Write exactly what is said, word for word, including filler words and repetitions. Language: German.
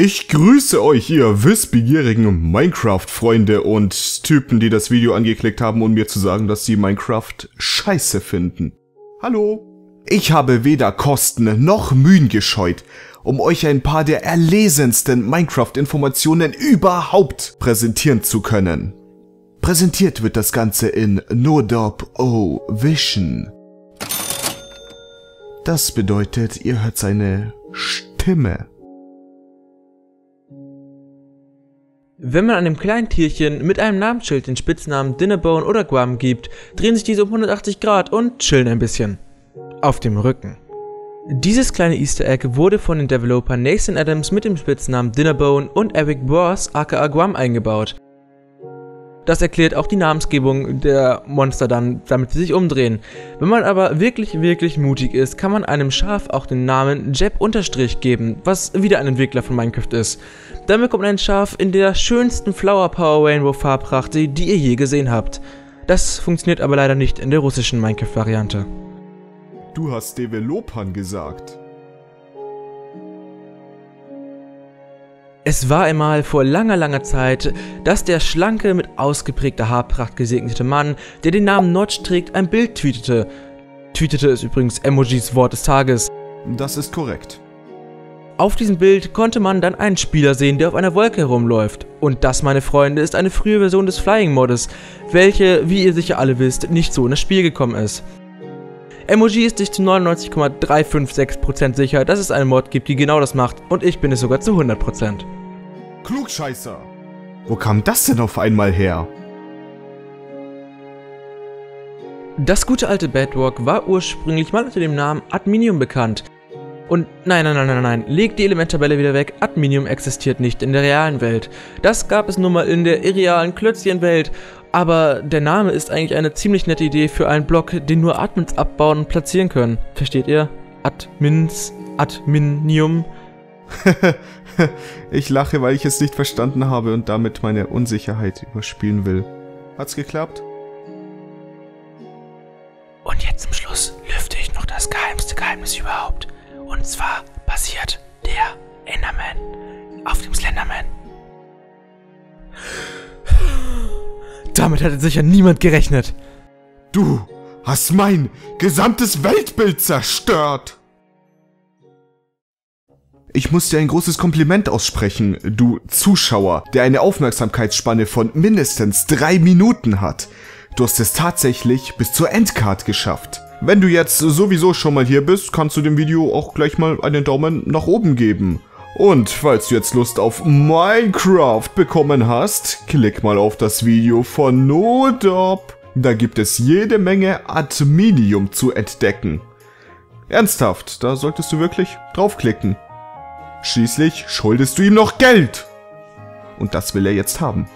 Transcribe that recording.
Ich grüße euch hier, wissbegierigen Minecraft-Freunde und Typen, die das Video angeklickt haben, um mir zu sagen, dass sie Minecraft scheiße finden. Hallo! Ich habe weder Kosten noch Mühen gescheut, um euch ein paar der erlesensten Minecraft-Informationen überhaupt präsentieren zu können. Präsentiert wird das Ganze in Nodop O Vision. Das bedeutet, ihr hört seine Stimme. Wenn man einem kleinen Tierchen mit einem Namensschild den Spitznamen Dinnerbone oder Grum gibt, drehen sich diese um hundertachtzig Grad und chillen ein bisschen. Auf dem Rücken. Dieses kleine Easter Egg wurde von den Developern Nathan Adams mit dem Spitznamen Dinnerbone und Eric Boss aka Grum eingebaut. Das erklärt auch die Namensgebung der Monster dann, damit sie sich umdrehen. Wenn man aber wirklich, wirklich mutig ist, kann man einem Schaf auch den Namen Jeb- geben, was wieder ein Entwickler von Minecraft ist. Dann bekommt ein Schaf in der schönsten Flower Power Rainbow Farbpracht, die ihr je gesehen habt. Das funktioniert aber leider nicht in der russischen Minecraft-Variante. Du hast Developern gesagt. Es war einmal vor langer, langer Zeit, dass der schlanke, mit ausgeprägter Haarpracht gesegnete Mann, der den Namen Notch trägt, ein Bild tweetete. Tweetete ist übrigens Emojis Wort des Tages. Das ist korrekt. Auf diesem Bild konnte man dann einen Spieler sehen, der auf einer Wolke herumläuft. Und das, meine Freunde, ist eine frühe Version des Flying-Moddes, welche, wie ihr sicher alle wisst, nicht so in das Spiel gekommen ist. Emoji ist sich zu neunundneunzig Komma drei fünf sechs Prozent sicher, dass es einen Mod gibt, die genau das macht, und ich bin es sogar zu hundert Prozent. Klugscheißer! Wo kam das denn auf einmal her? Das gute alte Bedrock war ursprünglich mal unter dem Namen Adminium bekannt. Und nein, nein, nein, nein, nein, legt die Elementtabelle wieder weg, Adminium existiert nicht in der realen Welt. Das gab es nun mal in der irrealen Klötzchenwelt. Aber der Name ist eigentlich eine ziemlich nette Idee für einen Block, den nur Admins abbauen und platzieren können. Versteht ihr? Admins, Adminium. Ich lache, weil ich es nicht verstanden habe und damit meine Unsicherheit überspielen will. Hat's geklappt? Und jetzt zum Schluss lüfte ich noch das geheimste Geheimnis überhaupt. Und zwar basiert der Enderman auf dem Slenderman. Damit hatte sicher niemand gerechnet. Du hast mein gesamtes Weltbild zerstört. Ich muss dir ein großes Kompliment aussprechen, du Zuschauer, der eine Aufmerksamkeitsspanne von mindestens drei Minuten hat. Du hast es tatsächlich bis zur Endcard geschafft. Wenn du jetzt sowieso schon mal hier bist, kannst du dem Video auch gleich mal einen Daumen nach oben geben. Und falls du jetzt Lust auf Minecraft bekommen hast, klick mal auf das Video von Nodop. Da gibt es jede Menge Adminium zu entdecken. Ernsthaft, da solltest du wirklich draufklicken. Schließlich schuldest du ihm noch Geld. Und das will er jetzt haben.